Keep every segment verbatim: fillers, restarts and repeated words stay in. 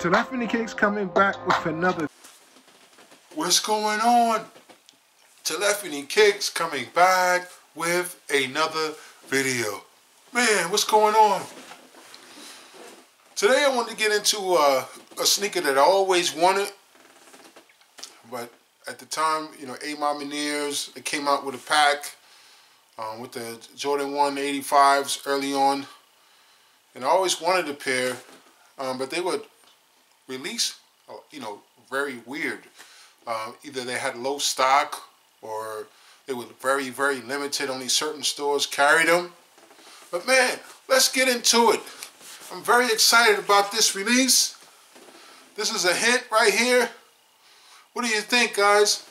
Telephony Kicks coming back with another. What's going on? Telephony Kicks coming back with another video. Man, what's going on? Today I want to get into a, a sneaker that I always wanted, but at the time, you know, Amar Menears, it came out with a pack um, with the Jordan one eighty-fives early on, and I always wanted a pair, um, but they would release, you know, very weird. Um, either they had low stock, or they were very, very limited. Only certain stores carried them. But man, let's get into it. I'm very excited about this release. This is a hint right here. What do you think, guys?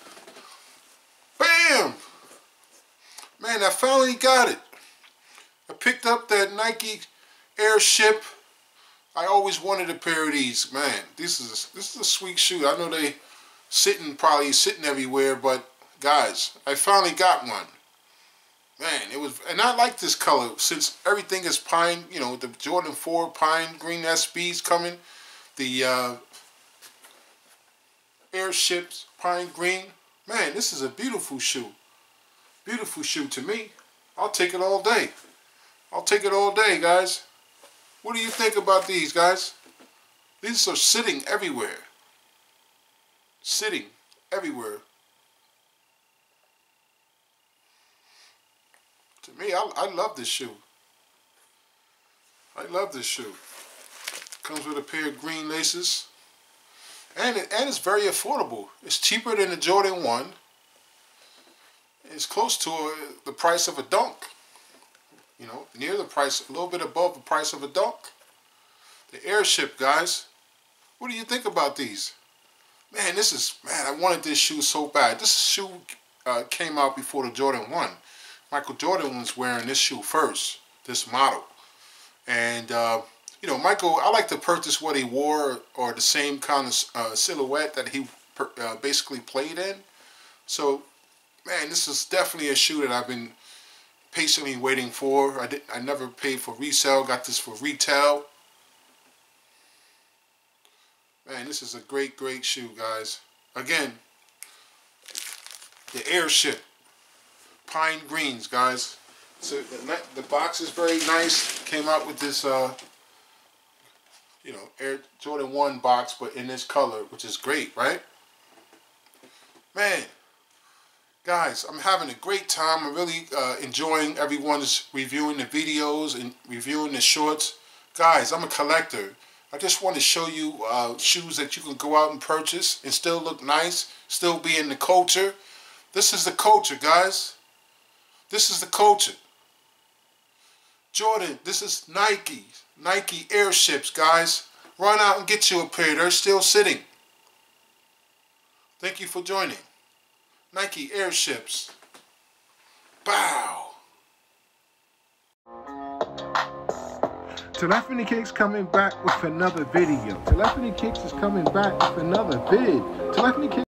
Bam! Man, I finally got it. I picked up that Nike Airship. I always wanted a pair of these. Man, this is this is a sweet shoe. I know they sitting probably sitting everywhere, but guys, I finally got one. Man, it was, and I like this color since everything is pine. You know, the Jordan four Pine Green S B's coming, the uh, Airships Pine Green. Man, this is a beautiful shoe. Beautiful shoe to me. I'll take it all day. I'll take it all day, guys. What do you think about these, guys? These are sitting everywhere. Sitting everywhere. To me, I, I love this shoe. I love this shoe. Comes with a pair of green laces. And, it, and it's very affordable. It's cheaper than the Jordan one. It's close to a, the price of a dunk. You know, near the price, a little bit above the price of a dunk. The Airship, guys. What do you think about these? Man, this is, man, I wanted this shoe so bad. This shoe uh, came out before the Jordan one. Michael Jordan was wearing this shoe first, this model. And, uh, you know, Michael, I like to purchase what he wore or the same kind of uh, silhouette that he per, uh, basically played in. So, man, this is definitely a shoe that I've been patiently waiting for. I, did, I never paid for resale, got this for retail. Man, this is a great, great shoe, guys. Again, the Airship. Pine Greens, guys. So the, the box is very nice. Came out with this, uh, you know, Air Jordan one box, but in this color, which is great, right? Man, guys, I'm having a great time. I'm really uh, enjoying everyone's reviewing the videos and reviewing the shorts. Guys, I'm a collector. I just want to show you uh, shoes that you can go out and purchase and still look nice, still be in the culture. This is the culture, guys. This is the culture. Jordan, this is Nike. Nike Airships, guys. Run out and get you a pair. They're still sitting. Thank you for joining. Nike Airships. Bow. Telephony Kicks coming back with another video. Telephony Kicks is coming back with another vid. Telephony Kicks.